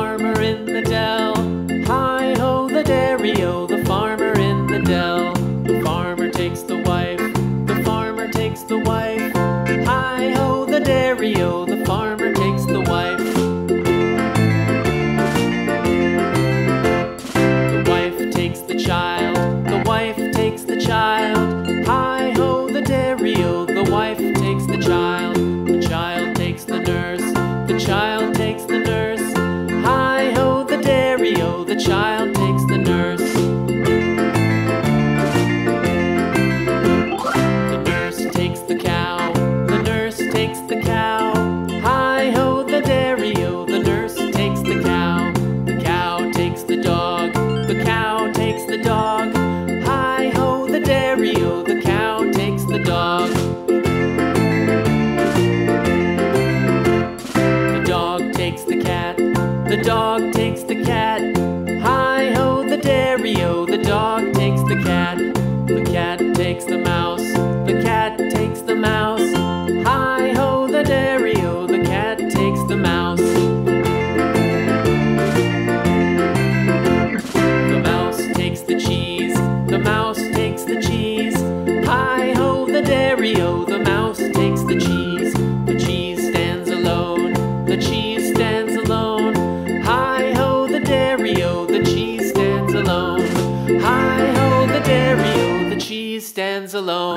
farmer in the dell. Hi-ho, the dairy-o, the farmer in the dell. The farmer takes the wife, the farmer takes the wife. Hi-ho, the dairy-o, the farmer takes the wife. The wife takes the child, the wife takes the child. Hi-ho, the dairy-o, the wife takes the child. The child takes the nurse, the child takes the nurse. Hi-ho, the dairy-o, the child takes the nurse. The nurse takes the cow, the nurse takes the cow. Hi-ho, the dairy-o, the nurse takes the cow. The cow takes the dog, the cow takes the dog. Hi-ho, the dairy-o, the cow takes the dog. The dog takes the cat. Hi-ho, the dairy-o, the dog takes the cat. The cat takes the mouse, the cat takes the mouse. Hi-ho, the dairy-o, the cat takes the mouse. The mouse takes the cheese, the mouse takes the cheese. Hi-ho, the dairy-o, the mouse takes the cheese. The cheese stands alone, the cheese stands alone. The cheese stands alone. Hi-ho, the dairy-o, the cheese stands alone.